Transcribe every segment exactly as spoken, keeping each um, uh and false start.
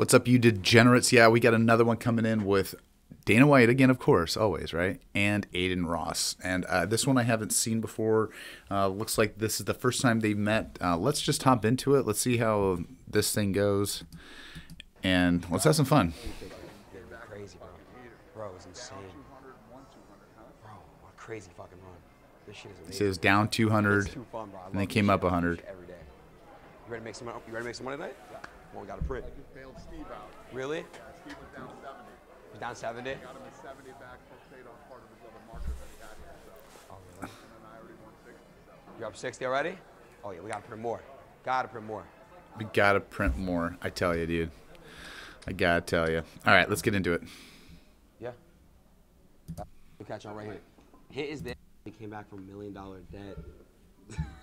What's up, you degenerates? Yeah, we got another one coming in with Dana White again, of course, always, right? And Adin Ross. And uh, this one I haven't seen before. Uh, looks like this is the first time they've met. Uh, let's just hop into it. Let's see how this thing goes. And let's have some fun. Crazy, bro. Bro, it's insane. Bro, what a crazy fucking run. This shit is amazing. So it was down two hundred, fun, and they came up one hundred. Every day. You ready to make some money? You ready to make some money tonight? Yeah. Well, we got a print. I just bailed Steve out. Really? Yeah, Steve was down seventy. He's down seventy? I got him at seventy back for paid on part of his other marker that he had here. So. Oh, really? And I already won sixty. So. You're up sixty already? Oh, yeah, we got to print more. Got to print more. We got to print more. I tell you, dude. I got to tell you. All right, let's get into it. Yeah. We'll catch on right here. Hit is there. He came back from a million dollar debt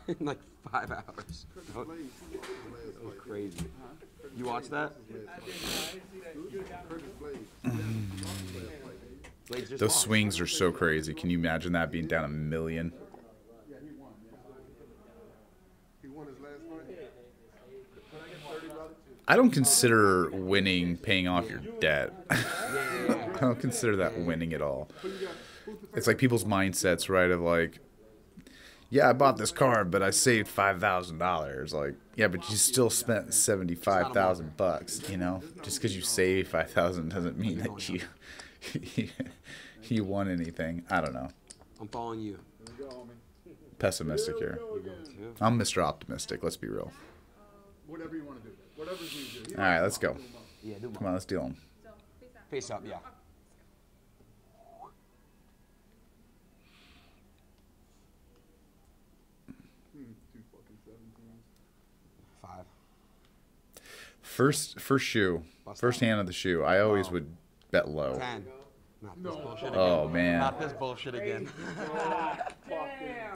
in like five hours. That was, that was crazy. You watch that? Those swings are so crazy. Can you imagine that being down a million? I don't consider winning paying off your debt. I don't consider that winning at all. It's like people's mindsets, right, of like, yeah, I bought this car, but I saved five thousand dollars. Like, yeah, but you still spent seventy-five thousand bucks, you know? Just because you saved five thousand doesn't mean that you, you won anything. I don't know. I'm following you. Pessimistic here. I'm Mister Optimistic, let's be real. Whatever you want to do. Whatever's easier. All right, let's go. Yeah, do Come on, let's deal them. Face up, yeah. Five. First, first shoe. First hand of the shoe. I always would bet low. Ten. Not this bullshit again. Oh, man. Not this bullshit again.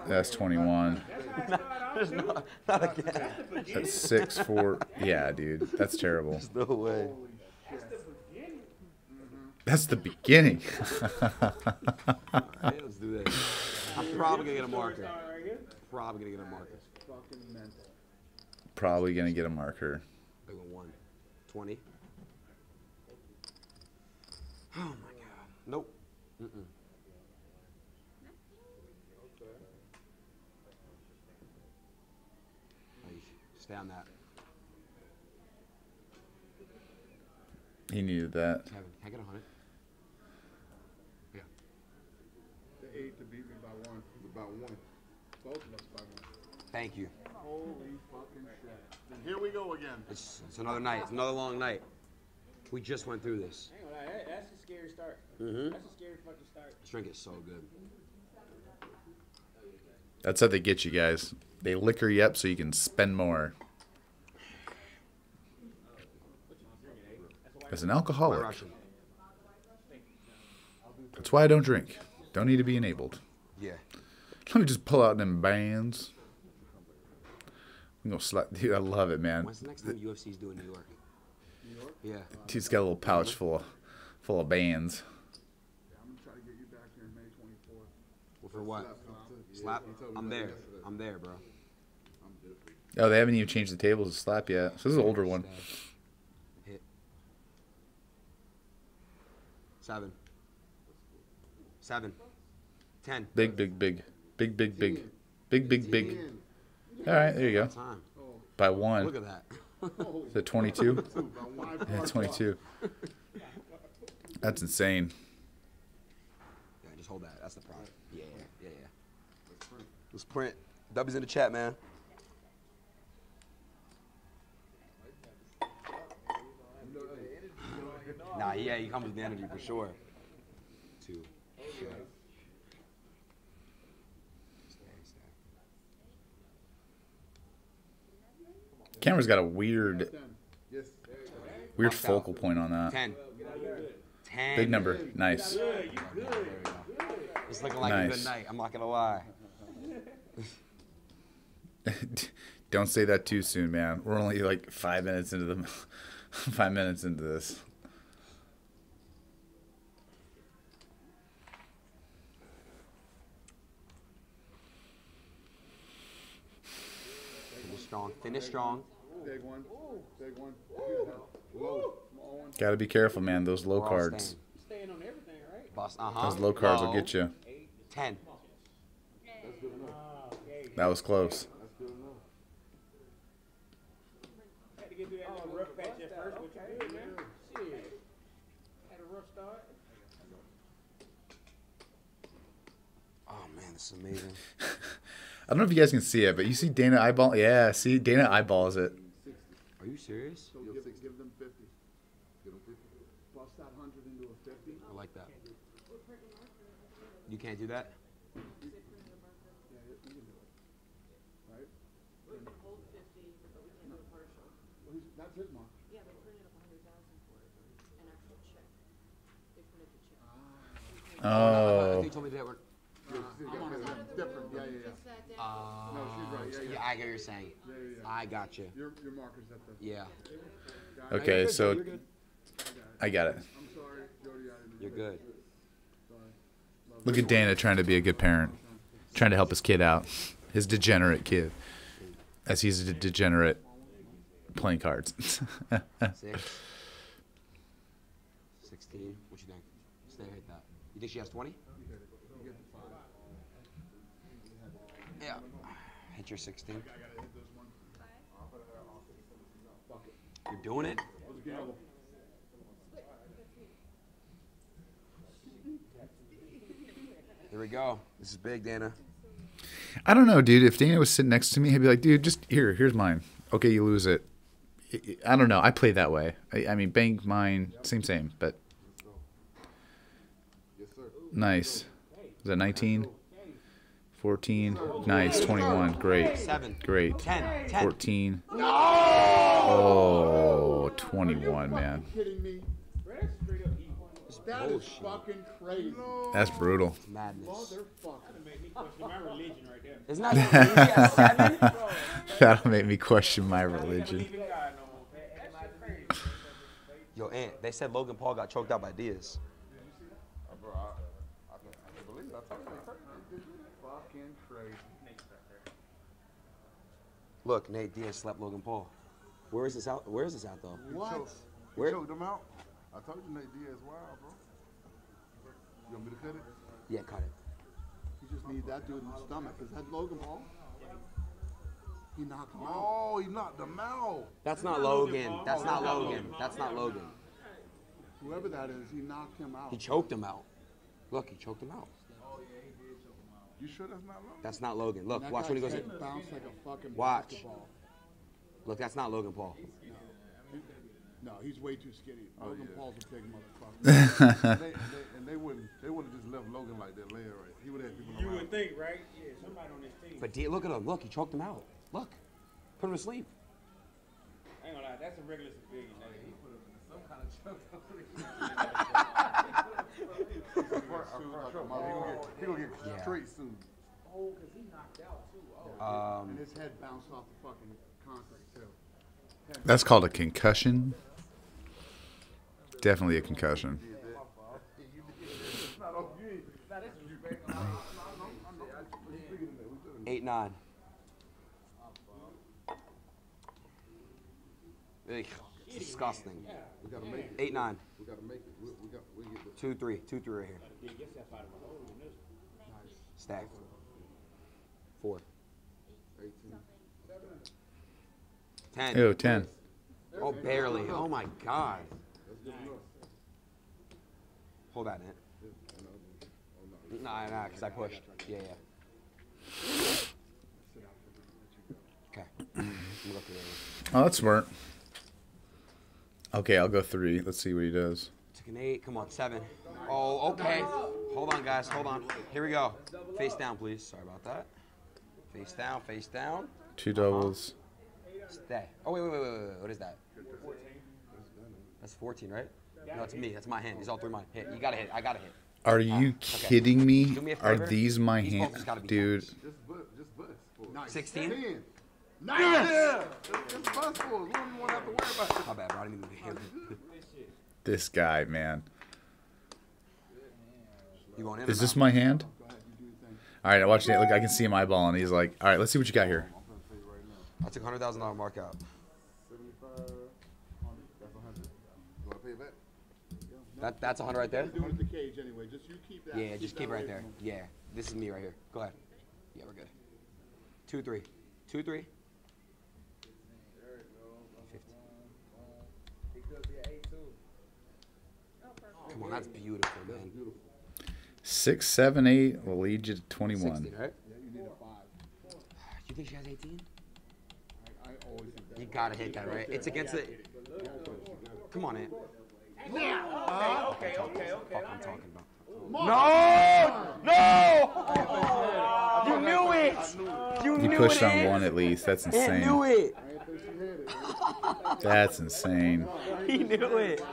That's twenty-one. No, there's no, not again. That's six, four. Yeah, dude. That's terrible. There's no way. That's the beginning. Alright, let's do this. I'm probably going to get a marker. Probably going to get a marker. Probably going to get a marker. I go one. twenty. Oh, my God. Nope. Mm-mm. Stay on that. He needed that. Kevin, can I get a hundred? Yeah. The eight to beat me by one. By one. Both of us by one. Thank you. Holy fucking shit. And here we go again. It's, it's another night. It's another long night. We just went through this. Hang on, that, that's a scary start. Mm-hmm. That's a scary fucking start. This drink is so good. That's how they get you guys. They liquor you up so you can spend more. As an alcoholic, that's why I don't drink. Don't need to be enabled. Yeah. Let me just pull out them bands. I'm gonna slap, dude. I love it, man. When's the next time U F C's doing New York? New York? Yeah. Dude's got a little pouch full of, full of bands. Yeah, I'm gonna try to get you back here May twenty-fourth. Well, for what? Slap. I'm there. I'm there, bro. Oh, they haven't even changed the tables to slap yet. So this is an older one. Hit. Seven. Seven. Ten. Big, big, big. Big, big, big. Big, big, big. All right, there you go. By one. Look at that. Is it twenty-two? Yeah, twenty-two. That's insane. Yeah, just hold that. That's the product. Yeah, yeah, yeah. Let's print. W's in the chat, man. Nah, yeah, he comes with the energy for sure. Two. Sure. Camera's got a weird, weird focal point on that. Ten. Ten. Big number. Nice. It's looking like nice. A good night. I'm not gonna lie. Don't say that too soon, man. We're only like five minutes into the five minutes into this. Finish strong. Finish strong. Big one. Big one. Whoa. Gotta be careful, man. Those low cards. Staying on everything, right? Boss, uh-huh. Those low cards will get you. Eight, ten. That was close. It's amazing. I don't know if you guys can see it, but you see Dana eyeball. Yeah, see Dana eyeballs it. Are you serious? So give, give them fifty. Give them fifty. Plus that hundred into a fifty. I like that. You can't do that. Yeah, you can do it. Right? We can hold fifty, but we can't do a partial. Well, he's, that's his mark. Yeah, they printed up a hundred thousand for it, an actual check. They printed the check. Oh. I think told me that were. I hear you saying. Yeah, yeah. I got you. Your, your marker's at the. Yeah. Okay, so good. I got it. I'm sorry, Jody, I you're good. Sorry. Look at Dana trying to be a good parent, trying to help his kid out, his degenerate kid, as he's a degenerate playing cards. Six. Sixteen. What you think? Stay like that. You think she has twenty? Yeah. Hit your sixteen. You're doing it. Here we go. This is big, Dana. I don't know, dude. If Dana was sitting next to me, he'd be like, dude, just here. Here's mine. Okay, you lose it. I don't know. I play that way. I, I mean, bank, mine, same, same, but. Nice. Is that nineteen? fourteen, nice, twenty-one, great, seven, great, ten, ten. fourteen, no! Oh, twenty-one, man. That is fucking crazy. That's brutal. It's madness. That'll make me question my religion. Yo, Aunt, they said Logan Paul got choked out by Diaz. Look, Nate Diaz slept Logan Paul. Where is this out? Where is this out though? What? You where? You choked him out? I told you Nate Diaz wild, bro. You want me to cut it? Yeah, cut it. You just need that dude in the stomach. Is that Logan Paul? He knocked him out. Oh, he knocked him out. That's not Logan. That's not Logan. That's not Logan. Whoever that is, he knocked him out. He choked him out. Look, he choked him out. You sure that's not Logan? That's not Logan. Look, watch when he goes in. Like watch. Basketball. Look, that's not Logan Paul. No, no he's way too skinny. Oh, Logan yeah. Paul's a big motherfucker. they, they, and they wouldn't they would have just left Logan like that laying right. He would have people around. You would think, right? Yeah, somebody on his team. But D, look at him. Look, he choked him out. Look. Put him to sleep. I ain't gonna lie, that's a regular civilian. He put him in some kind of choke. He's gonna get straight soon. Oh, because he knocked out too. And his head bounced off the fucking concrete too. That's called a concussion. Definitely a concussion. Eight nine. Ugh. Disgusting. Eight nine. We gotta make it. We, we got, we get the two three. Two three right here. Stack. Four. Ten. Oh, ten. Oh, barely. Oh my God. Hold that in. Nah, nah, cause I pushed. Yeah, yeah. Okay. Oh, that's smart. Okay, I'll go three. Let's see what he does. Took an eight. Come on, seven. Oh, okay. Hold on, guys. Hold on. Here we go. Face down, please. Sorry about that. Face down, face down. Two doubles. Uh-huh. Stay. Oh, wait, wait, wait, wait, wait. What is that? That's fourteen, right? No, that's me. That's my hand. These all three mine. Hit. You got to hit. I got to hit. Are you uh, kidding okay. me? Do me a favor. Are these my hands? Dude. Just bust, just bust for nice. sixteen? Nice! Yeah. This guy, man. Is this my hand? All right, I watched it. Look, I can see him eyeballing. He's like, all right, let's see what you got here. I took a hundred thousand dollar markout. the event. Yeah, no, that, that's one hundred right there? Doing it in the cage anyway. Just you keep that. Yeah, keep just that keep it right there. Yeah, this is me right here. Go ahead. Yeah, we're good. Two, three. Two, three. There you go. fifty. It could be an A two. Oh, perfect. Come on, that's beautiful, man. That's beautiful. Six, seven, eight will lead you to twenty-one. sixteen, right? Yeah, you need a five. You think she has eighteen? I, I always think that. You gotta hit that, right? It's against it. Come on, Ant. Yeah. Okay, okay, okay. What the fuck I'm talking about. No! No! You knew it! You knew it! You pushed on one at least. That's insane. He knew it. That's insane. He knew it.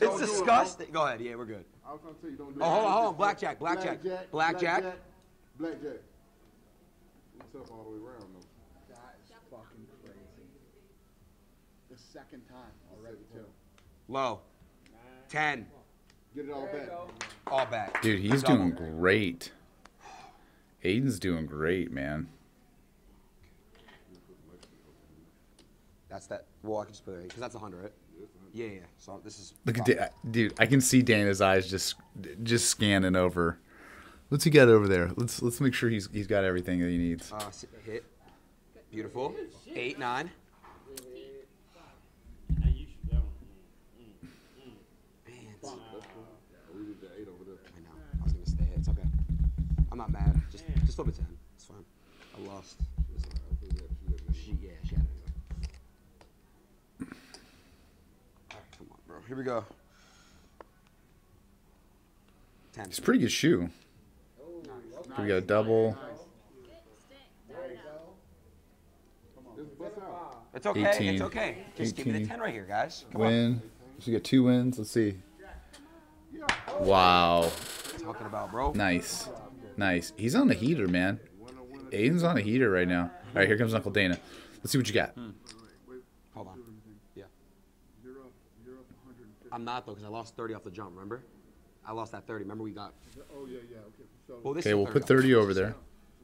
It's disgusting. Go ahead. Yeah, we're good. I was trying to tell you don't do it. Oh, hold on, hold on. Blackjack, blackjack, blackjack, blackjack. Blackjack. What's up all the way around, though? That is fucking crazy. The second time already, too. Low. ten. Get it all back. All back. Dude, he's doing great. Aiden's doing great, man. That's that. Well, I can just put it right because that's one hundred, right? Yeah, yeah. So this is. Look at that, dude. I can see Dana's eyes just, just scanning over. What's he got over there? Let's let's make sure he's he's got everything that he needs. Uh, hit, beautiful. Eight, nine. Man, wow. We did the eight over there. I know. I was gonna stay. It's okay. I'm not mad. Just man. Just over ten. It's fine. I lost. She, yeah, she had it. Here we go. ten. It's a pretty good shoe. Nice. Here we go, double. It's okay. eighteen. It's okay. Just eighteen. Give me the ten right here, guys. Come Win. On. So you got two wins. Let's see. Wow. Talking about, bro. Nice. Nice. He's on the heater, man. Aiden's on a heater right now. All right, here comes Uncle Dana. Let's see what you got. Hmm. Hold on. I'm not, though, because I lost thirty off the jump, remember? I lost that thirty. Remember we got... Oh, yeah, yeah. Okay, so well, this okay we'll put thirty off. Over there.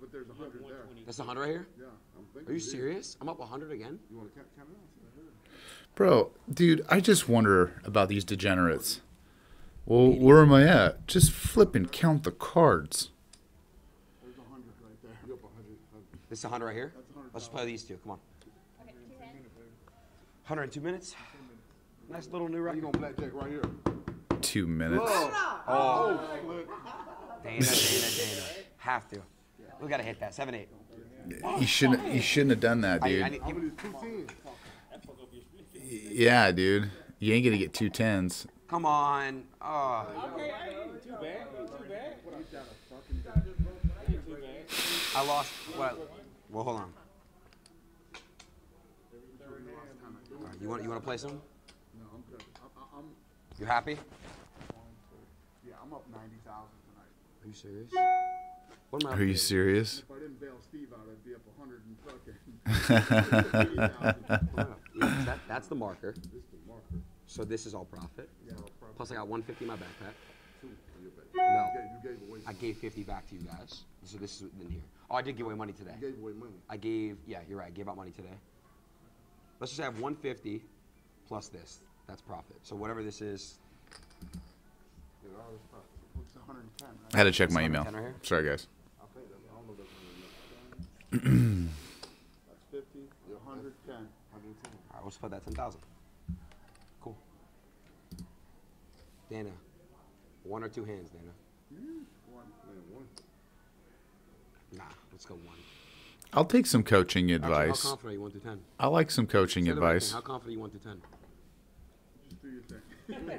But there's one hundred there. That's one hundred right here? Yeah. I'm Are you serious? I'm up one hundred again? You want to count, count it off? Bro, dude, I just wonder about these degenerates. Well, eighty. Where am I at? Just flip and count the cards. There's one hundred right there. You're up one hundred. This is one hundred right here? That's one hundred. Let's just play these two. Come on. Okay, one hundred two minutes. Nice little new record. You gonna blackjack right here. Two minutes. Whoa. Oh, Dana, Dana, Dana. Have to. We gotta hit that seven eight. You shouldn't. You shouldn't have done that, dude. I, I need, you, yeah, dude. You ain't gonna get two tens. Come on. Oh. Okay, I ain't too bad. Ain't too bad. I lost. What? Well, hold on. All right, you want? You want to play some? You happy? Yeah, I'm up ninety thousand tonight. Are you serious? What am I Are you serious? If I didn't bail Steve out, I'd be up one hundred and fucking. Yeah, that, that's the marker. This is the marker. So this is all profit. Yeah, all profit. Plus I got one fifty in my backpack. Two in your backpack. No, you gave, you gave away I gave fifty back to you guys. So this is in here. Oh, I did give away money today. You gave away money. I gave, yeah, you're right. I gave out money today. Let's just have one fifty plus this. That's profit. So whatever this is. I had to check my email. Right, sorry, guys. That's fifty, one hundred ten. All right, let's put that ten thousand. Cool. Dana, one or two hands, Dana? One. One. Nah, let's go one. I'll take some coaching advice. How confident are you one through ten? I like some coaching advice. How confident are you one through ten?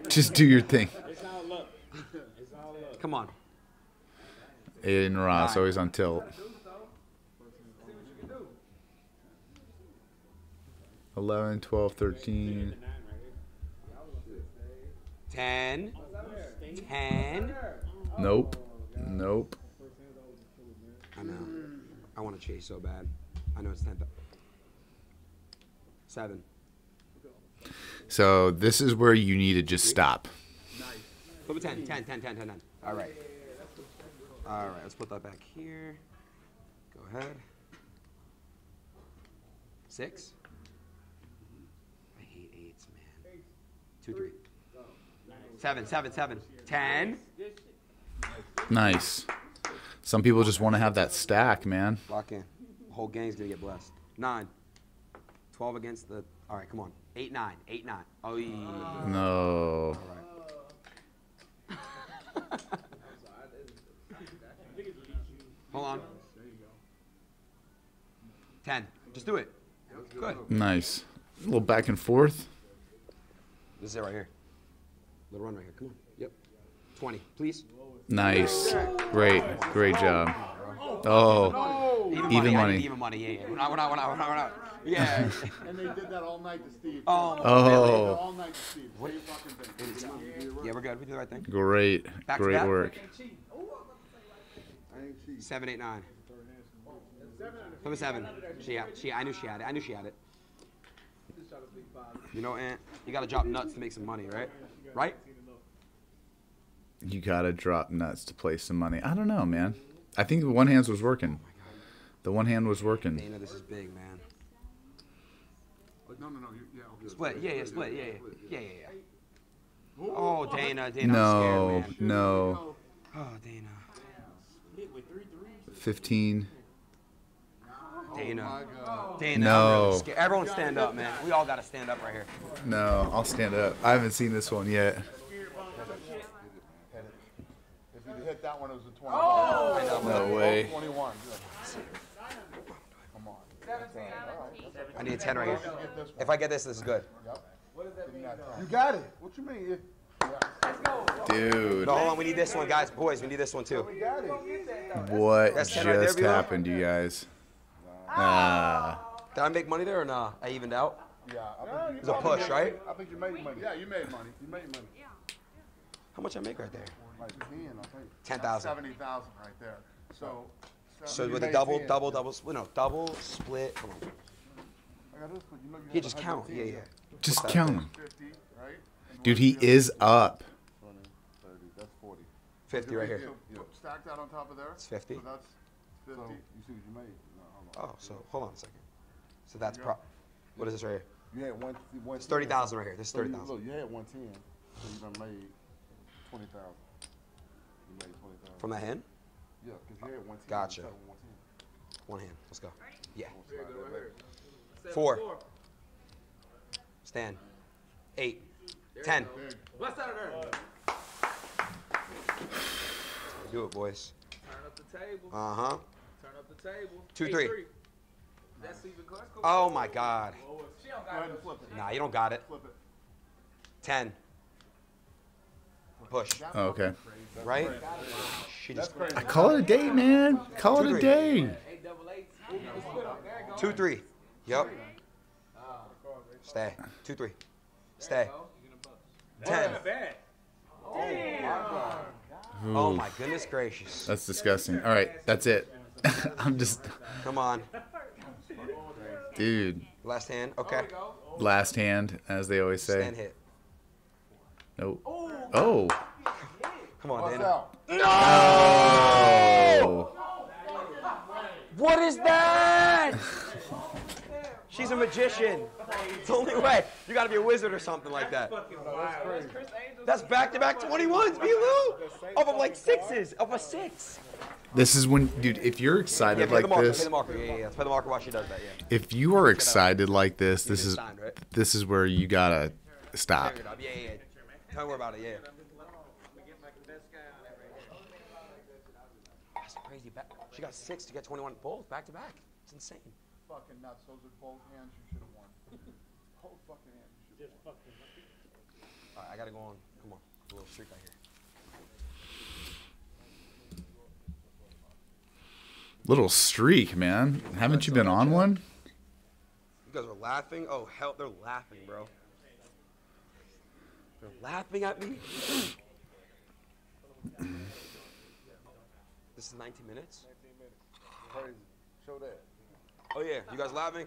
Just do your thing. It's all luck. It's all luck. Come on. Adin Ross, right. Always on tilt. eleven, twelve, thirteen. ten. ten. Nope. Nope. I know. I want to chase so bad. I know it's ten. seven. So this is where you need to just stop. Nice. ten, ten, ten, ten, ten, ten. All right. All right, let's put that back here. Go ahead. six. I hate eights, man. Two, three. Seven, seven, seven. Ten. Nice. Some people just want to have that stack, man. Lock in. The whole gang's going to get blessed. Nine. Twelve against the... All right, come on. Eight, nine. Eight, nine. Oh, no. All right. Hold on. Ten. Just do it. Good. Nice. A little back and forth. This is it right here. Little run right here. Come on. Yep. twenty, please. Nice. Great. Great job. Oh. Even money. Even money. Even money. Yeah, yeah. We're not, we're not, we're not, we're not, we're not. Yeah. And they did that all night to Steve. Oh. Oh. All night to Steve. What you fucking think? Yeah, we're good. We did the right thing. Great. Back Great back. work. Seven, eight, nine. Number seven. She had, she, I knew she had it. I knew she had it. You know, Ant, you got to drop nuts to make some money, right? Right? You got to drop nuts to play some money. I don't know, man. I think the one hand was working. The one hand was working. Dana, this is big, man. No, no, no. Yeah, okay. Split. Yeah, yeah, split. Yeah, yeah, yeah, yeah. yeah. Oh, Dana, Dana. No, I'm scared, man. No. Oh, Dana. fifteen. Dana. Oh Dana. No. Really Everyone stand up, man. We all got to stand up right here. No, I'll stand up. I haven't seen this one yet. If you hit that one, it was a twenty-one. Oh! No way. twenty-one. Come on. I need a ten right here. If I get this, this is good. You got it. What you mean? Dude. No, hold on. We need this one, guys. Boys, we need this one, too. What just happened, you guys? Uh, Did I make money there or nah? I evened out? Yeah. I think it was a push, right? I think you made money. Yeah, you made money. You made money. Yeah. How much I make right there? Like ten thousand. seventy thousand right there. So, so with a double, ten. double, double, split, no, double, split. Come on. I got this one. You know you yeah, just count. Yeah, yeah. Just What's count them. Right? Dude, he is up. twenty, thirty, that's forty. fifty right here. Yeah. Stack that on top of there. It's fifty. So that's fifty. So, you see what you made. Oh, so hold on a second. So that's pro. What is this right here? You had one. one it's thirty thousand right here. This is thirty thousand. So you had one ten. So you done made twenty thousand. You made twenty thousand. From that hand? Yeah, because you had one ten. Gotcha. One, one hand. Let's go. Yeah. Four. Stand. Eight. Ten. What's out of there? Do it, boys. Turn up the table. Uh huh. Up the table. Two, three. three. That's even oh, my God. She don't got it. Flip it. Nah, you don't got it. Flip it. Ten. Push. Oh, okay. Right? She just I call it a day, man. Call two, it a day. Two, three. Yep. Stay. Two, three. Stay. Ten. Oh, my God. Oh, my goodness gracious. That's disgusting. All right, that's it. I'm just. Come on. Dude. Last hand. Okay. Last hand, as they always say. Stand hit. Nope. Oh. Come on, Dana. No! What is that? She's a magician. It's the only way. You got to be a wizard or something like that. That's back-to-back twenty-ones, B-Lou. Off of like sixes. Off a six. This is when, dude, if you're excited like this, if you are excited like this, this is signed, right? This is where you gotta stop. Yeah, yeah. Don't worry about it. Yeah. That's crazy. She got six to get twenty-one both back to back. It's insane. Fucking nuts. Those are both hands you should have won. Both fucking hands you should have won. All right, I gotta go on. Come on, a little streak out here. Little streak, man. Haven't you been on one? You guys are laughing? Oh, hell, they're laughing, bro. They're laughing at me? This is nineteen minutes? nineteen minutes. Show that. Oh, yeah. You guys laughing?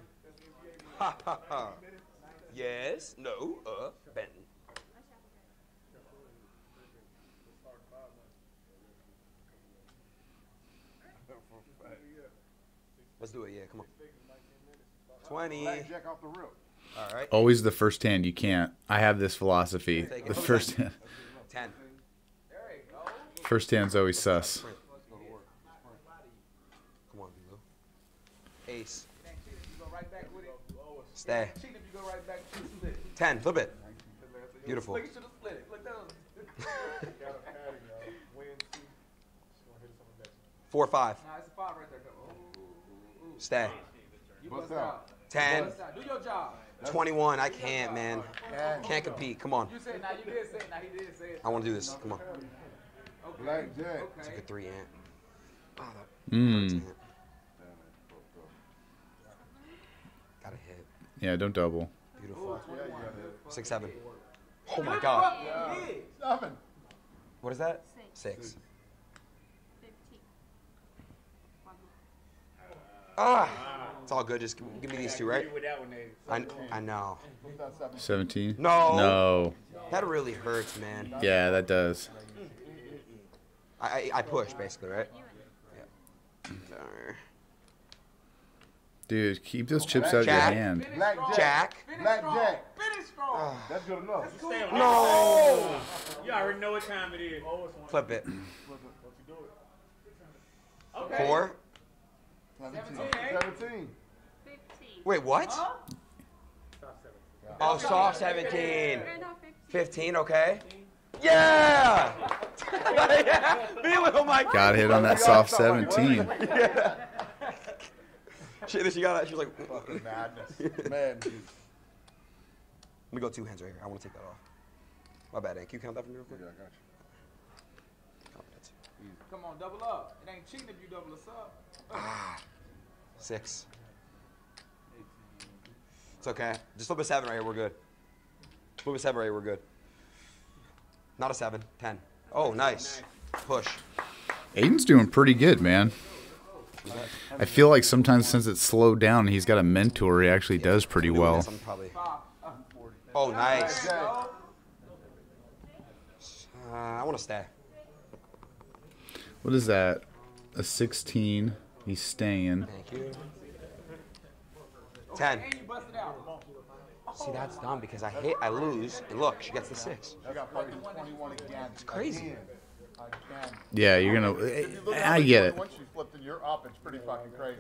Ha, ha, ha. Yes. No. Uh. Benton. Let's do it, yeah, come on. twenty. Blackjack off the roof. All right. Always the first hand. You can't. I have this philosophy. The first hand. Ten. First hand's always sus. Come on, ace. Stay. Ten. Flip it. Beautiful. Four, five. Stay. What's up? ten. Do your job. twenty-one. I can't, man. Can't compete. Come on. You said, now you did say it. Now he did say it. I want to do this. Come on. Blackjack. It's like a three ant. Oh, that mm. Got a hit. Yeah, don't double. Beautiful. Six, seven. Oh my God. Seven. What is that? Six. Ah, it's all good. Just give, give me these two, right? I, I know. seventeen? No. No. That really hurts, man. Yeah, that does. I I push, basically, right? Yeah. Dude, keep those chips out of your hand. Black Jack. Black Jack. That's good enough. No. You already know what time it is. Flip it. Four. seventeen. Wait, what? Huh? Oh, soft seventeen. fifteen, okay. Yeah! Yeah. Got hit on that soft seventeen. Yeah. She, she got it. She was like, fucking madness. Man, dude. Let me go two hands right here. I want to take that off. My bad, Ed. Can you count that for me real quick? Yeah, I got you. Confidence. Come on, double up. It ain't cheating if you double us up. Ah. Six. It's okay. Just flip a seven right here. We're good. Flip a seven right here. We're good. Not a seven. Ten. Oh, nice. Push. Aiden's doing pretty good, man. I feel like sometimes since it's slowed down, he's got a mentor. He actually yeah, does pretty well. Probably... Oh, nice. Uh, I want to stay. What is that? A sixteen. He's staying. Thank you. ten. See, that's dumb because I hit, I lose, and look, she gets the six. It's crazy. Yeah, you're going to, I get it. Once you flipped in your up, it's pretty fucking crazy.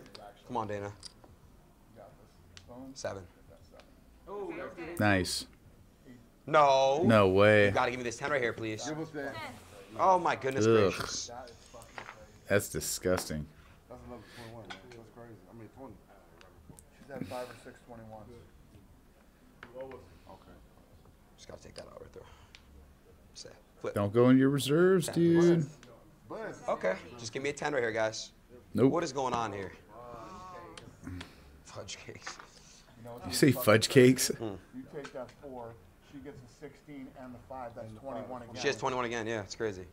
Come on, Dana. seven. Nice. No. No way. You got to give me this ten right here, please. Oh, my goodness Ugh. gracious. That's disgusting. That's another twenty-one. That's crazy. I mean, twenty. She's at five or six twenty-one. Okay. Just gotta take that out right there. Flip. Don't go in your reserves, ten. Dude. Okay. Just give me a ten right here, guys. Nope. What is going on here? Fudge cakes. You say fudge cakes? Mm. You take that four. She gets a sixteen and the five. That's twenty-one again. She has twenty-one again. Yeah, it's crazy.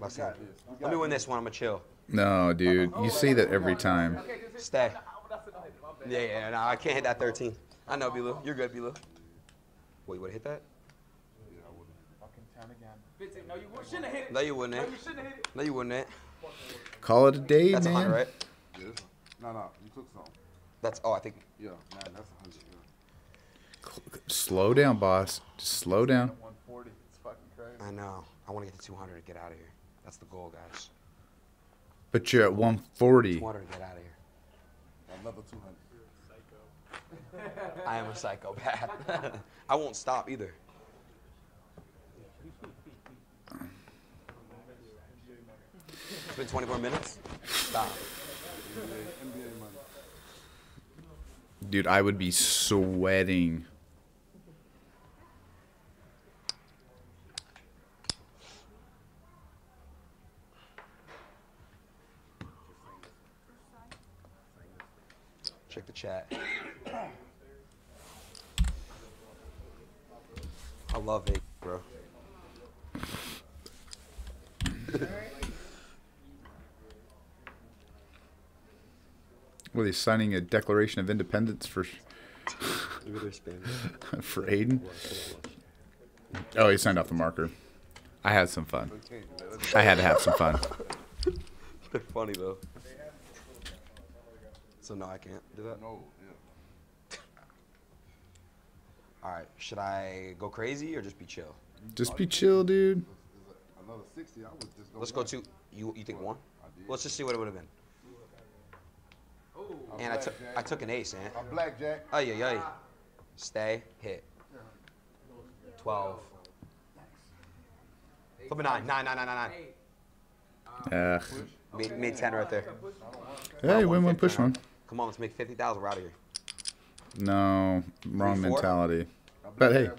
Left side. Let me win this one. I'm gonna chill. No, dude. You say that every time. Stay. Yeah, yeah. No, I can't hit that thirteen. I know, B-Lou. You're good, B-Lou. Wait, you would have hit that? Yeah, I wouldn't. Fucking ten again. No, you shouldn't have hit it. No, you wouldn't have. No, you shouldn't have hit it. No, you wouldn't have. Call it a day, that's man. That's a hundred, right? Yeah, that's a hundred. No, no, you took some. That's, oh, I think. Yeah, man, that's a hundred. Yeah. Slow down, boss. Just slow down. one forty. It's fucking crazy. I know. I want to get to two hundred to get out of here. That's the goal, guys. But you're at one forty. two hundred to get out of here. Another two hundred. I am a psychopath. I won't stop either. It's been twenty more minutes. Stop. Dude, I would be sweating. Check the chat. I love Vegas, bro. Were they signing a Declaration of Independence for for Aiden? Oh, he signed off the marker. I had some fun. I had to have some fun. They're funny though. So no, I can't do that. No. all right, should I go crazy or just be chill? Just be chill, dude. Another sixty, I was just going Let's go to, you You think one? Let's just see what it would have been. Ooh. And I took I took an ace, man. A blackjack. Oh yeah, yeah. Stay, hit. Twelve. Flip a nine, nine, nine, nine, nine, nine. Uh, made, made ten right there. Hey, win one, push one. Come on, let's make fifty thousand. We're out of here. No, wrong three, mentality. But hey.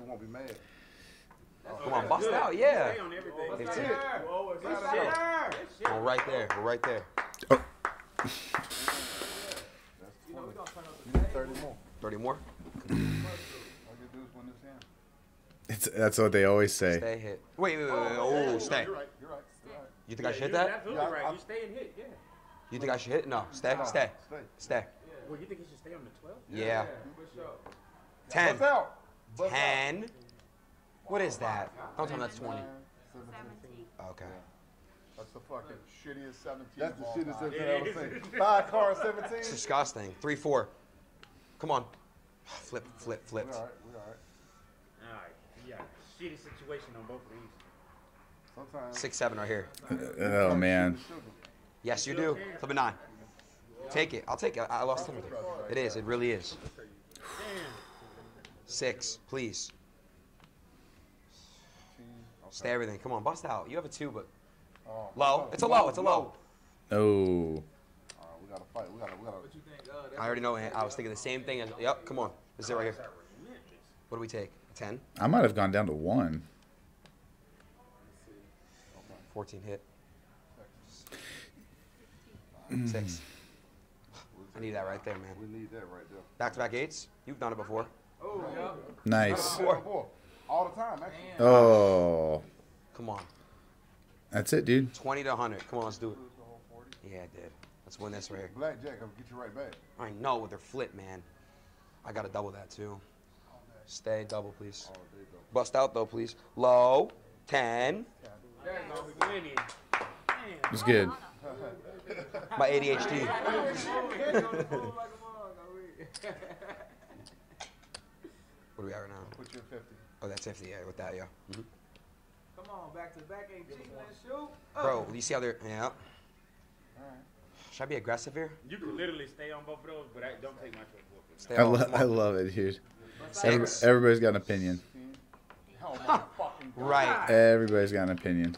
Come on, bust out, yeah. It's it. We're right there. We're right there. Oh. thirty more. It's, that's what they always say. Stay hit. Wait, wait, wait, wait. Oh, stay. You're right. You're right. You're right. You think yeah, I should hit that? Absolutely yeah, right. I, you stay and hit, yeah. You think I should hit? No. Stay, nah, stay, stay, stay. Yeah. Well, you think he should stay on the twelve? Yeah. yeah. yeah. Ten. Bust out. Bust Ten. Out. What is that? Don't tell me that's twenty. seventeen. Okay. That's the fucking shittiest seventeen. That's the shittiest seventeen I've ever seen. Five cars, seventeen. It's disgusting. Three, four. Come on. Flip, flip, flip. We're all right. We're all right. All right. Yeah, shitty situation on both of these. Sometimes. Six, seven right here. Oh, man. Yes, you do. Flip a nine. Take it. I'll take it. I lost ten with it. It is. It really is. Six, please. Stay everything. Come on, bust out. You have a two, but low. It's a low. It's a low. Oh. We gotta fight. We gotta. We gotta. I already know. I was thinking the same thing. As, yep. Come on. This is it right here. What do we take? ten? I might have gone down to one. fourteen hit. six. I need that right there, man. We need that right there. Back-to-back eights. You've done it before. Oh, yeah. Nice. Four. All the time, actually. Oh. Come on. That's it, dude. twenty to one hundred. Come on, let's do it. Yeah, I did. Let's win this right here. Blackjack, I'll get you right back. I know, with their flip, man. I got to double that, too. Stay double, please. Bust out, though, please. Low. ten. It was good. My A D H D. What do we have right now? Put your fifty. Oh, that's fifty, yeah, with that, yeah. Mm-hmm. Come on, back to the back ain't cheating that shoe. Bro, you see how they're, yeah. All right. Should I be aggressive here? You can literally stay on both of those, but I don't take my choice. I, lo I love it, dude. Every, everybody's got an opinion. Huh. Right. Everybody's got an opinion.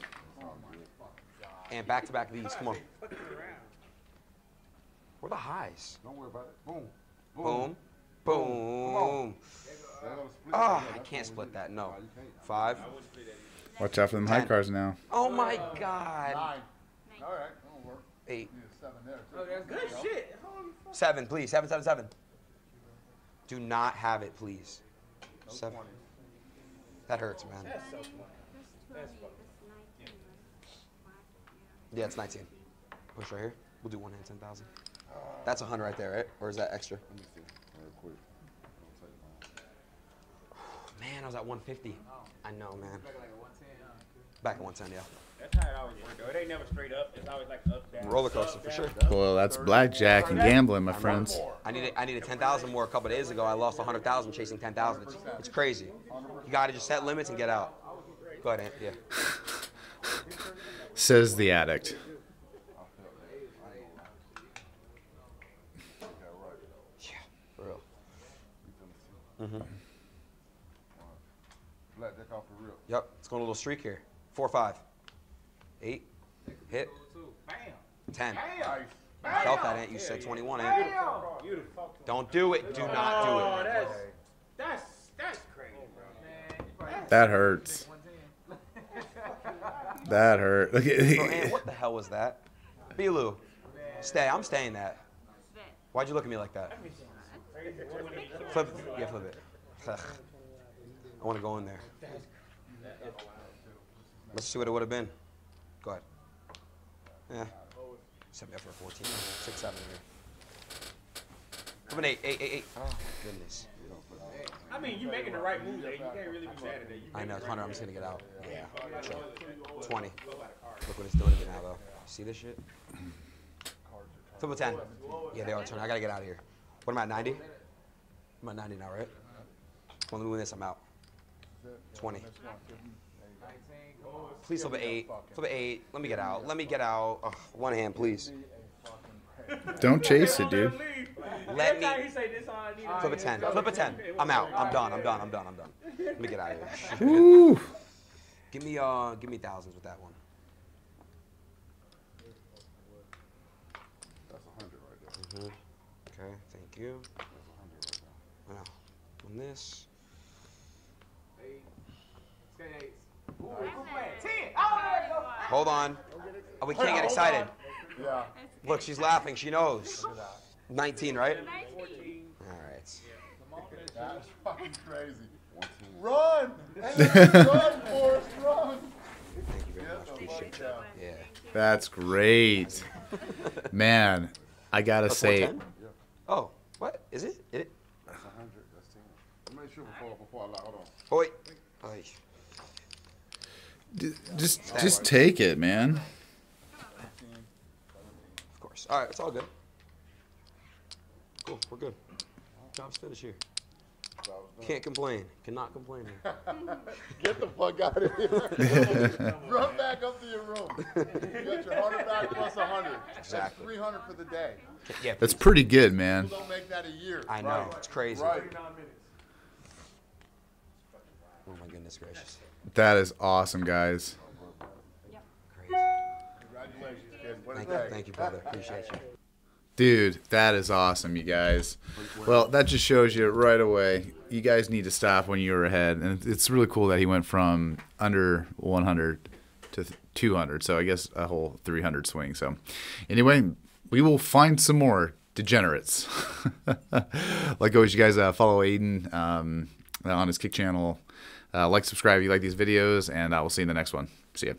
And back to back these. Come on. Where are the highs? Don't worry about it. Boom. Boom. Boom. Ah, oh, I can't split that. No. Five. Watch out for them high cars now. Oh my God. All right. Eight. Good shit. Seven, please. Seven, seven, seven. Do not have it, please. Seven. That hurts, man. Yeah, it's nineteen. Push right here. We'll do one hand, ten thousand. That's one hundred right there, right? Or is that extra? Man, I was at one fifty. I know, man. Back at one ten, yeah. That's how it always works, though. It ain't never straight up. It's always like up, down. Roller coaster, for sure. Well, that's blackjack and gambling, my friends. I needed, I needed ten thousand more a couple of days ago. I lost one hundred thousand chasing ten thousand. It's, it's crazy. You got to just set limits and get out. Go ahead, yeah. Says the addict. Yeah, for real. Mm-hmm. Blackjack off for real. Yep, it's going a little streak here. Four, five. Eight. Hit. Bam. Ten. Bam. I felt that, Ant. You said twenty-one, Ant. Don't do it. Do not do it. Oh, that's, that's, that's crazy. That hurts. That hurt. Look at Ant, what the hell was that? Bilu, stay. I'm staying that. Why'd you look at me like that? Flip it. Yeah, flip it. Ugh. I want to go in there. Let's see what it would have been. Go ahead. Yeah. Except for fourteen. Six, seven here. Come on, eight, eight, eight, eight. Oh, goodness. I mean, you're making the right move, there. You can't really be mad at it. I know, it's one hundred. I'm just going to get out. Yeah. Sure. twenty. Look what it's doing to me now, though. See this shit? Flip a ten. Yeah, they are turning. I got to get out of here. What am I, ninety? I'm at ninety now, right? When we win this, I'm out. twenty. Please flip an eight. Flip an eight. Let me get out. Let me get out. Ugh, one hand, please. Don't chase it, dude. Let me. Flip a ten. Flip a ten. I'm out. I'm done. I'm done. I'm done. I'm done. Let me get out of here. Woo. Give me uh, give me thousands with that one. That's a hundred right there. Mm-hmm. Okay. Thank you. That's a hundred right there. Now, on this. Eight. Let's get eight. Ooh, ten. Oh, hold on. Oh, we can't get excited. Yeah. Look, she's laughing. She knows. nineteen, right? nineteen. All right. That's fucking crazy. Run! Run, Forrest, run! Thank you very much. Appreciate you. Yeah. That's great. Man, I gotta That's say. one ten? Oh, what? Is it? It? That's a hundred. That's ten. I made sure before, before I lie. Hold on. Oi. Oi. D just that just works. Take it, man. Of course. All right, it's all good. Cool, we're good. Job's finished here. Can't complain. Cannot complain here. Get the fuck out of here. Run back up to your room. You got your hundred back plus a hundred. Exactly. Three hundred for the day. Yeah, that's pretty good, man. People don't make that a year. I know. Right. It's crazy. Right. Oh my goodness gracious. That is awesome, guys. Yep. Crazy. Congratulations, kid. What thank, you, thank you, brother. Appreciate you. Dude, that is awesome, you guys. Well, that just shows you right away. You guys need to stop when you're ahead. And it's really cool that he went from under one hundred to two hundred. So I guess a whole three hundred swing. So anyway, we will find some more degenerates. Like always, you guys uh, follow Adin um, on his Kick channel. Uh, like, subscribe if you like these videos, and I will see you in the next one. See ya.